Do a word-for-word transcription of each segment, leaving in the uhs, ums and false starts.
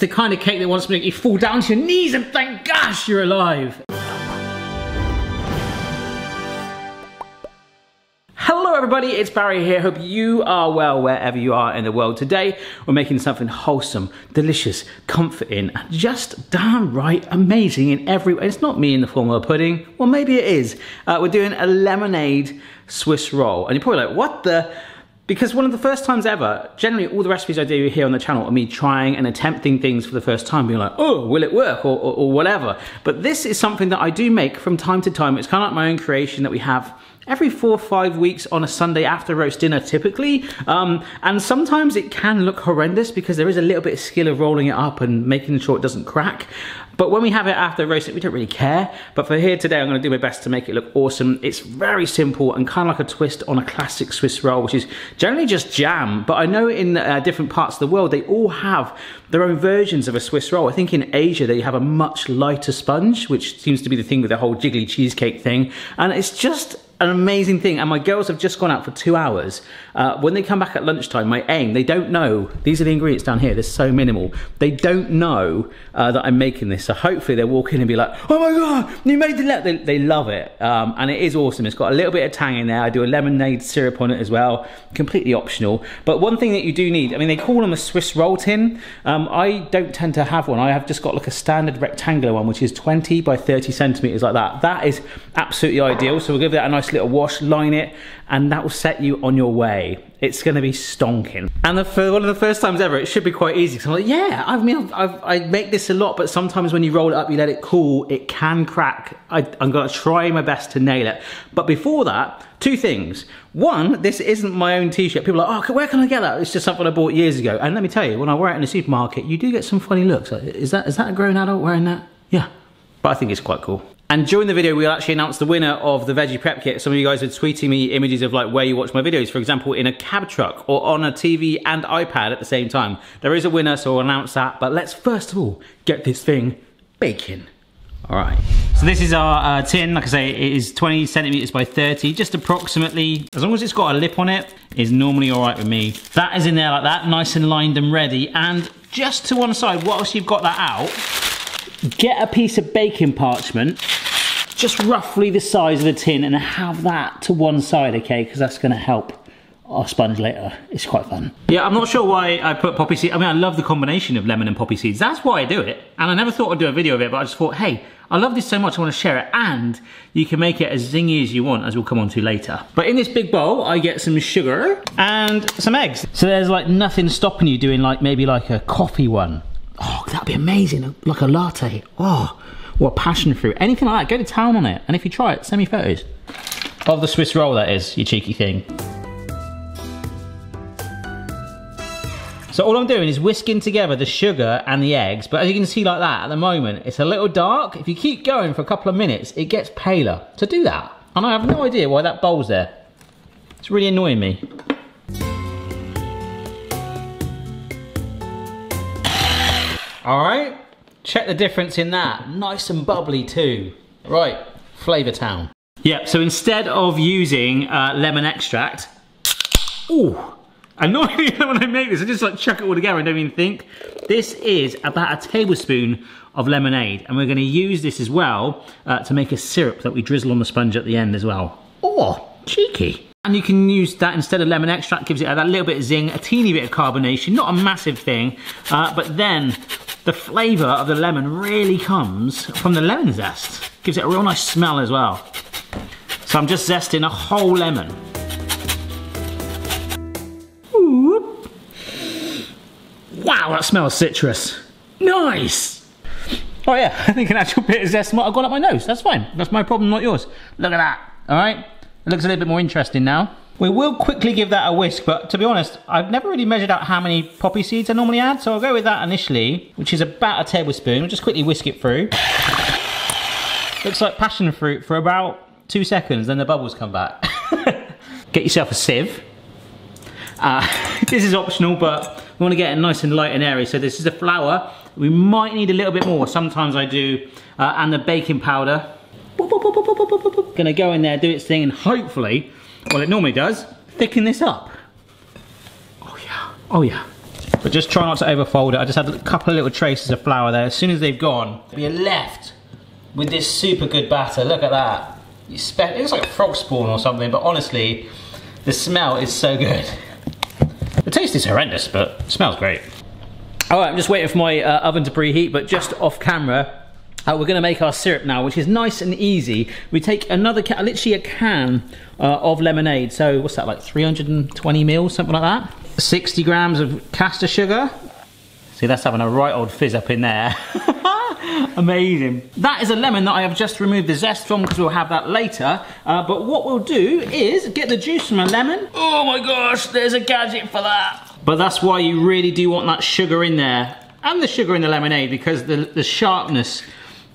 the kind of cake that wants to make you fall down to your knees and thank gosh you're alive. Hello everybody, it's Barry here. Hope you are well wherever you are in the world. Today we're making something wholesome, delicious, comforting, and just downright amazing in every way. It's not me in the form of a pudding, well maybe it is. Uh, we're doing a lemonade Swiss roll. And you're probably like, what the? Because one of the first times ever, generally all the recipes I do here on the channel are me trying and attempting things for the first time, being like, oh, will it work, or, or, or whatever. But this is something that I do make from time to time. It's kind of like my own creation that we have every four or five weeks on a Sunday after roast dinner typically. Um, and sometimes it can look horrendous because there is a little bit of skill of rolling it up and making sure it doesn't crack. But when we have it after roasting, we don't really care. But for here today, I'm gonna do my best to make it look awesome. It's very simple and kind of like a twist on a classic Swiss roll, which is generally just jam. But I know in uh, different parts of the world, they all have their own versions of a Swiss roll. I think in Asia, they have a much lighter sponge, which seems to be the thing with the whole jiggly cheesecake thing. And it's just an amazing thing. And my girls have just gone out for two hours. Uh, when they come back at lunchtime, my aim, they don't know, these are the ingredients down here, they're so minimal. They don't know uh, that I'm making this. So hopefully they'll walk in and be like, oh my God, you made the lemonade. They, they love it. Um, and it is awesome. It's got a little bit of tang in there. I do a lemonade syrup on it as well. Completely optional. But one thing that you do need, I mean, they call them a Swiss roll tin. Um, I don't tend to have one. I have just got like a standard rectangular one, which is twenty by thirty centimeters like that. That is absolutely ideal. So we'll give that a nice little wash, line it, and that will set you on your way. It's gonna be stonking. And the, for one of the first times ever, it should be quite easy. Cause I'm like, yeah, I mean, I've, I make this a lot, but sometimes when you roll it up, you let it cool, it can crack. I, I'm gonna try my best to nail it. But before that, two things. One, this isn't my own t-shirt. People are like, oh, where can I get that? It's just something I bought years ago. And let me tell you, when I wear it in the supermarket, you do get some funny looks. Like, is that, is that a grown adult wearing that? Yeah, but I think it's quite cool. And during the video, we'll actually announce the winner of the veggie prep kit. Some of you guys are tweeting me images of like where you watch my videos, for example, in a cab truck or on a T V and iPad at the same time. There is a winner, so we'll announce that. But let's first of all, get this thing baking. All right, so this is our uh, tin. Like I say, it is twenty centimeters by thirty, just approximately. As long as it's got a lip on it, is normally all right with me. That is in there like that, nice and lined and ready. And just to one side, whilst you've got that out, get a piece of baking parchment, just roughly the size of the tin, and have that to one side, okay? Because that's gonna help our sponge later. It's quite fun. Yeah, I'm not sure why I put poppy seed. I mean, I love the combination of lemon and poppy seeds. That's why I do it. And I never thought I'd do a video of it, but I just thought, hey, I love this so much, I wanna share it. And you can make it as zingy as you want, as we'll come on to later. But in this big bowl, I get some sugar and some eggs. So there's like nothing stopping you doing like maybe like a coffee one. Oh, that'd be amazing, like a latte. Oh. Or passion fruit, anything like that, go to town on it. And if you try it, send me photos. Of the Swiss roll, that is, you cheeky thing. So all I'm doing is whisking together the sugar and the eggs, but as you can see like that, at the moment, it's a little dark. If you keep going for a couple of minutes, it gets paler. So do that. And I have no idea why that bowl's there. It's really annoying me. All right. Check the difference in that, nice and bubbly too. Right, Flavor Town. Yep, so instead of using uh, lemon extract, ooh, annoying when I make this, I just like chuck it all together and don't even think. This is about a tablespoon of lemonade, and we're gonna use this as well uh, to make a syrup that we drizzle on the sponge at the end as well. Oh, cheeky. And you can use that instead of lemon extract, gives it that little bit of zing, a teeny bit of carbonation, not a massive thing, uh, but then the flavour of the lemon really comes from the lemon zest. Gives it a real nice smell as well. So I'm just zesting a whole lemon. Ooh. Wow, that smells citrus. Nice. Oh yeah, I think an actual bit of zest might have gone up my nose. That's fine. That's my problem, not yours. Look at that, all right? It looks a little bit more interesting now. We will quickly give that a whisk, but to be honest, I've never really measured out how many poppy seeds I normally add, so I'll go with that initially, which is about a tablespoon. We'll just quickly whisk it through. Looks like passion fruit for about two seconds, then the bubbles come back. Get yourself a sieve. Uh, this is optional, but we want to get it nice and light and airy, so this is the flour. We might need a little bit more, sometimes I do, uh, and the baking powder. Boop, boop, boop, boop, boop, boop, boop. Gonna go in there, do its thing, and hopefully, well, it normally does, thicken this up. Oh yeah, oh yeah. But just try not to overfold it. I just had a couple of little traces of flour there. As soon as they've gone, you're left with this super good batter. Look at that. You spe- it looks like frog spawn or something, but honestly, the smell is so good. The taste is horrendous, but it smells great. All right, I'm just waiting for my uh, oven to preheat, but just off camera, Uh, we're going to make our syrup now, which is nice and easy. We take another can, literally a can uh, of lemonade. So what's that, like three hundred twenty mils, something like that? sixty grams of caster sugar. See, that's having a right old fizz up in there. Amazing. That is a lemon that I have just removed the zest from because we'll have that later. Uh, but what we'll do is get the juice from a lemon. Oh my gosh, there's a gadget for that. But that's why you really do want that sugar in there and the sugar in the lemonade, because the, the sharpness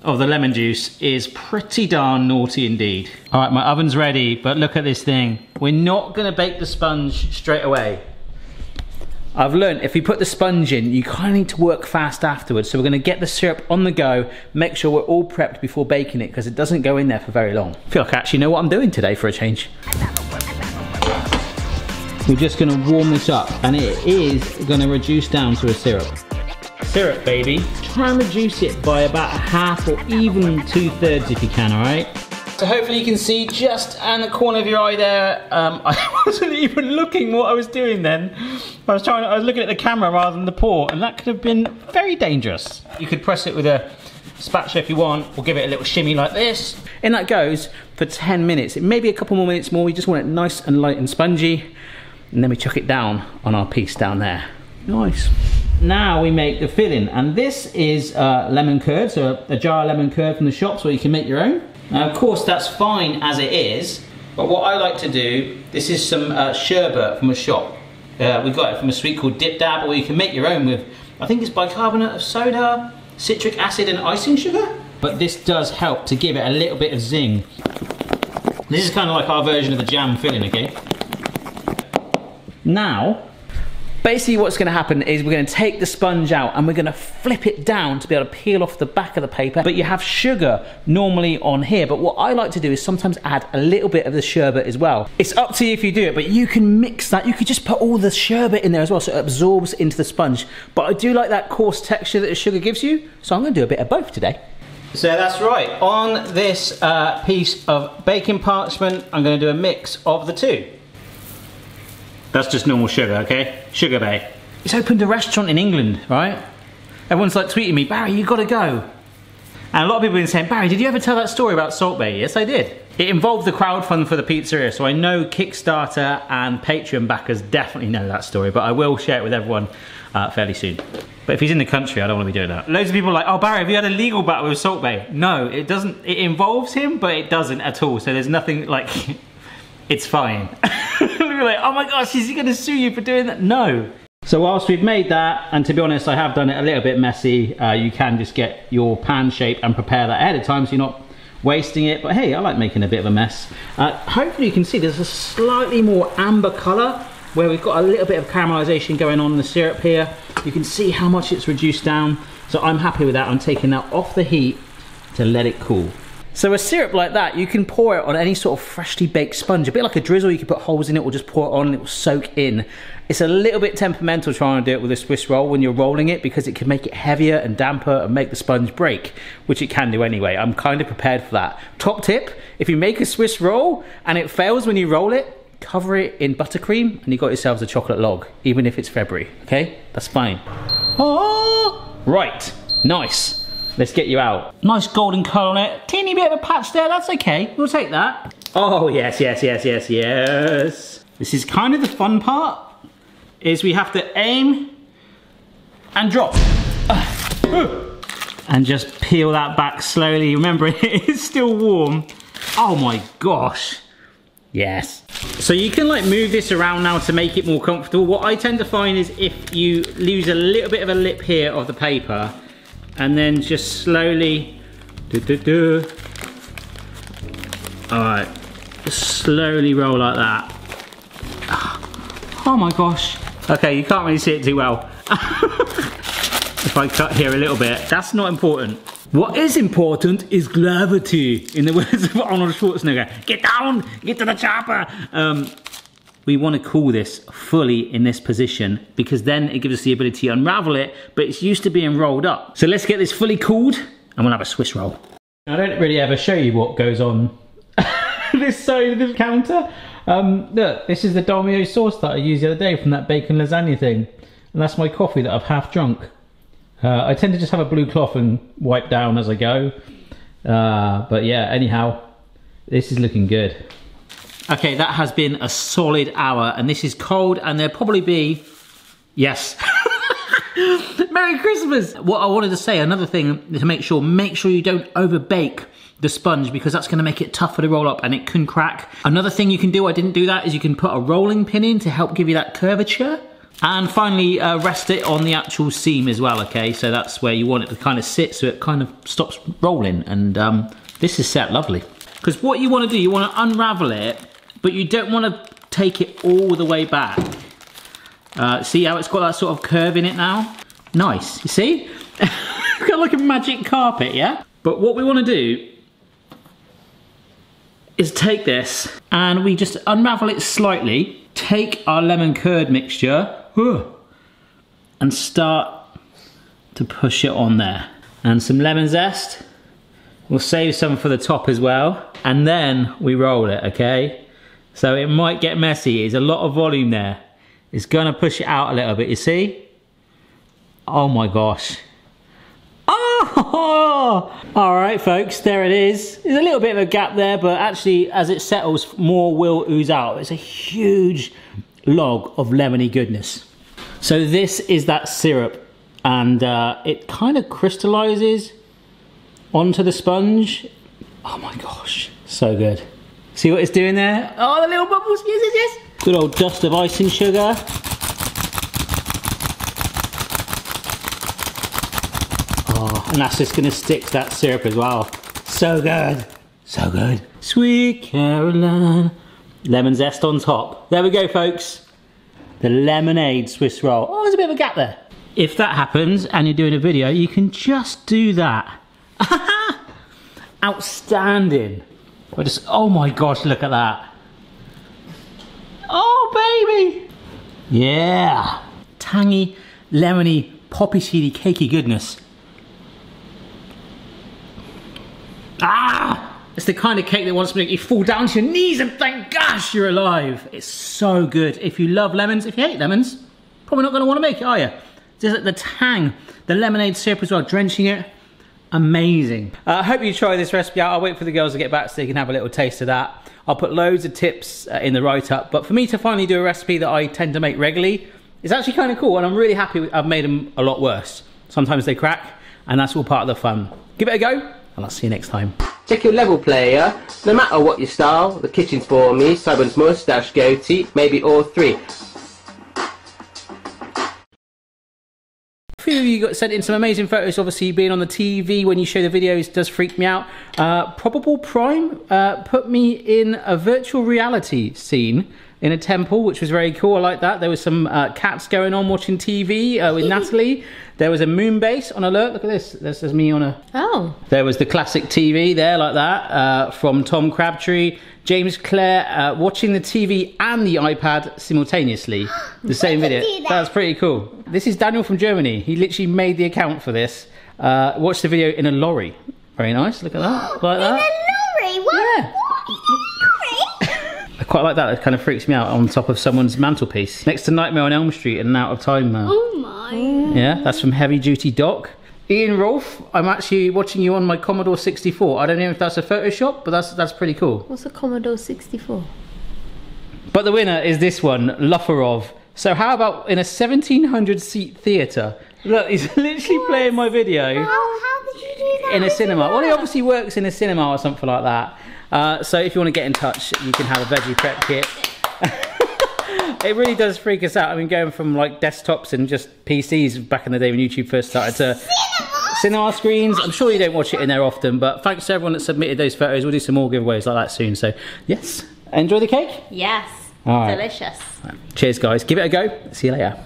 of the lemon juice is pretty darn naughty indeed. All right, my oven's ready, but look at this thing. We're not gonna bake the sponge straight away. I've learned if you put the sponge in, you kind of need to work fast afterwards. So we're gonna get the syrup on the go, make sure we're all prepped before baking it, because it doesn't go in there for very long. I feel like I actually know what I'm doing today for a change. We're just gonna warm this up, and it is gonna reduce down to a syrup. Syrup, baby. Try and reduce it by about a half or even two thirds if you can, all right? So hopefully you can see just in the corner of your eye there, um, I wasn't even looking what I was doing then. I was trying, I was looking at the camera rather than the pour, and that could have been very dangerous. You could press it with a spatula if you want, or give it a little shimmy like this. And that goes for ten minutes. It may be a couple more minutes more. We just want it nice and light and spongy. And then we chuck it down on our piece down there. Nice. Now we make the filling, and this is uh, lemon curd, so a, a jar of lemon curd from the shops, where you can make your own. Now of course that's fine as it is, but what I like to do, this is some uh, sherbet from a shop. Uh, we got it from a sweet called Dip Dab, or you can make your own with, I think it's bicarbonate of soda, citric acid and icing sugar. But this does help to give it a little bit of zing. This is kind of like our version of the jam filling, okay? Now, basically what's gonna happen is we're gonna take the sponge out and we're gonna flip it down to be able to peel off the back of the paper. But you have sugar normally on here, but what I like to do is sometimes add a little bit of the sherbet as well. It's up to you if you do it, but you can mix that. You could just put all the sherbet in there as well so it absorbs into the sponge. But I do like that coarse texture that the sugar gives you, so I'm gonna do a bit of both today. So that's right, on this uh, piece of baking parchment, I'm gonna do a mix of the two. That's just normal sugar, okay? Sugar Bae. It's opened a restaurant in England, right? Everyone's like tweeting me, Barry, you gotta go. And a lot of people have been saying, Barry, did you ever tell that story about Salt Bae? Yes, I did. It involved the crowdfund for the pizzeria, so I know Kickstarter and Patreon backers definitely know that story, but I will share it with everyone uh, fairly soon. But if he's in the country, I don't wanna be doing that. Loads of people are like, oh, Barry, have you had a legal battle with Salt Bae? No, it doesn't, it involves him, but it doesn't at all, so there's nothing like, it's fine. We're like, oh my gosh, is he going to sue you for doing that? No. So whilst we've made that, and to be honest, I have done it a little bit messy, uh, you can just get your pan shape and prepare that ahead of time so you're not wasting it. But hey, I like making a bit of a mess. Uh, hopefully you can see there's a slightly more amber colour where we've got a little bit of caramelisation going on in the syrup here. You can see how much it's reduced down. So I'm happy with that. I'm taking that off the heat to let it cool. So a syrup like that, you can pour it on any sort of freshly baked sponge. A bit like a drizzle, you can put holes in it or just pour it on and it will soak in. It's a little bit temperamental trying to do it with a Swiss roll when you're rolling it, because it can make it heavier and damper and make the sponge break, which it can do anyway. I'm kind of prepared for that. Top tip, if you make a Swiss roll and it fails when you roll it, cover it in buttercream and you got yourselves a chocolate log, even if it's February, okay? That's fine. Oh, right, nice. Let's get you out. Nice golden colour on it. Teeny bit of a patch there, that's okay. We'll take that. Oh, yes, yes, yes, yes, yes. This is kind of the fun part, is we have to aim and drop. And just peel that back slowly. Remember, it is still warm. Oh my gosh. Yes. So you can like move this around now to make it more comfortable. What I tend to find is if you lose a little bit of a lip here of the paper, and then just slowly, do, do, do. All right, just slowly roll like that. Oh my gosh. Okay, you can't really see it too well. If I cut here a little bit, that's not important. What is important is gravity, in the words of Arnold Schwarzenegger. Get down, get to the chopper. Um, we want to cool this fully in this position, because then it gives us the ability to unravel it, but it's used to being rolled up. So let's get this fully cooled and we'll have a Swiss roll. I don't really ever show you what goes on this side of the counter. Um, look, this is the Dalmio sauce that I used the other day from that bacon lasagna thing. And that's my coffee that I've half drunk. Uh, I tend to just have a blue cloth and wipe down as I go. Uh, but yeah, anyhow, this is looking good. Okay, that has been a solid hour, and this is cold, and there'll probably be... Yes. Merry Christmas! What I wanted to say, another thing to make sure, make sure you don't overbake the sponge, because that's going to make it tougher to roll up and it can crack. Another thing you can do, I didn't do that, is you can put a rolling pin in to help give you that curvature. And finally, uh, rest it on the actual seam as well, okay? So that's where you want it to kind of sit, so it kind of stops rolling, and um, this is set lovely. Because what you want to do, you want to unravel it, but you don't want to take it all the way back. Uh, see how it's got that sort of curve in it now? Nice, you see? Got like a magic carpet, yeah? But what we want to do is take this, and we just unravel it slightly, take our lemon curd mixture, and start to push it on there. And some lemon zest. We'll save some for the top as well. And then we roll it, okay? So it might get messy, there's a lot of volume there. It's gonna push it out a little bit, you see? Oh my gosh. Oh! All right, folks, there it is. There's a little bit of a gap there, but actually, as it settles, more will ooze out. It's a huge log of lemony goodness. So this is that syrup, and uh, it kind of crystallizes onto the sponge. Oh my gosh, so good. See what it's doing there? Oh, the little bubbles, yes, yes, yes. Good old dust of icing sugar. Oh, and that's just gonna stick to that syrup as well. So good, so good. Sweet Caroline. Lemon zest on top. There we go, folks. The lemonade Swiss roll. Oh, there's a bit of a gap there. If that happens and you're doing a video, you can just do that. Outstanding. I just, oh my gosh, look at that. Oh, baby. Yeah. Tangy, lemony, poppy seedy, cakey goodness. Ah! It's the kind of cake that wants to make you fall down to your knees and thank gosh you're alive. It's so good. If you love lemons, if you hate lemons, probably not going to want to make it, are you? Just the tang, the lemonade syrup as well, drenching it. Amazing. I uh, hope you try this recipe out. I'll wait for the girls to get back so they can have a little taste of that. I'll put loads of tips uh, in the write-up, but for me to finally do a recipe that I tend to make regularly is actually kind of cool, and I'm really happy I've made them a lot worse. Sometimes they crack, and that's all part of the fun. Give it a go, and I'll see you next time. Check your level player. No matter what your style, the kitchen's for me. Simon's moustache, goatee, maybe all three. Few of you got sent in some amazing photos. Obviously being on the T V when you show the videos does freak me out. uh, Probable Prime uh, put me in a virtual reality scene in a temple, which was very cool. I like that. There was some uh, cats going on watching T V uh, with Natalie. There was a moon base on alert. Look at this. This is me on a... Oh. There was the classic T V there like that uh, from Tom Crabtree. James Clare uh, watching the T V and the iPad simultaneously. The same video. That? That's pretty cool. This is Daniel from Germany. He literally made the account for this. Uh, watched the video in a lorry. Very nice. Look at that. Like that. In a lorry? What? Yeah. I quite like that. It kind of freaks me out on top of someone's mantelpiece. Next to Nightmare on Elm Street and Out of Time now. Oh my. Yeah, that's from Heavy Duty Doc. Ian Rolfe, I'm actually watching you on my Commodore sixty-four. I don't know if that's a Photoshop, but that's that's pretty cool. What's a Commodore sixty-four? But the winner is this one, Luffarov. So how about in a seventeen hundred seat theatre? Look, he's literally what? Playing my video. How, how did you do that? In a cinema. Well, he obviously works in a cinema or something like that. Uh, so if you want to get in touch, you can have a veggie prep kit. It really does freak us out. I mean, going from like desktops and just P Cs back in the day when YouTube first started to cinema, cinema screens. I'm sure you don't watch it in there often, but thanks to everyone that submitted those photos. We'll do some more giveaways like that soon. So yes, enjoy the cake. Yes, all right. Delicious. All right. Cheers, guys. Give it a go. See you later.